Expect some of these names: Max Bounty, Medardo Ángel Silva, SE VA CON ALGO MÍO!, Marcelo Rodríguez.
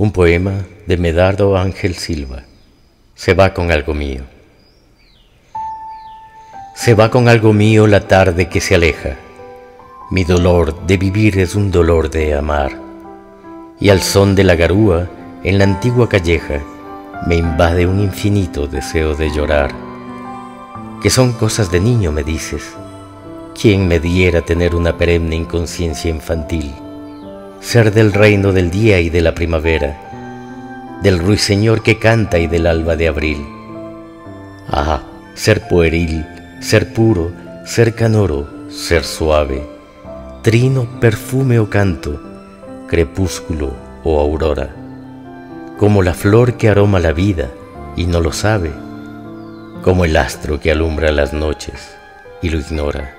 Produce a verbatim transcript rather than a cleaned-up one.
Un poema de Medardo Ángel Silva. Se va con algo mío. Se va con algo mío la tarde que se aleja. Mi dolor de vivir es un dolor de amar. Y al son de la garúa, en la antigua calleja, me invade un infinito deseo de llorar. Que son cosas de niño, me dices. ¿Quién me diera tener una perenne inconsciencia infantil? Ser del reino del día y de la primavera, del ruiseñor que canta y del alba de abril. Ah, ser pueril, ser puro, ser canoro, ser suave, trino, perfume o canto, crepúsculo o aurora, como la flor que aroma la vida y no lo sabe, como el astro que alumbra las noches y lo ignora.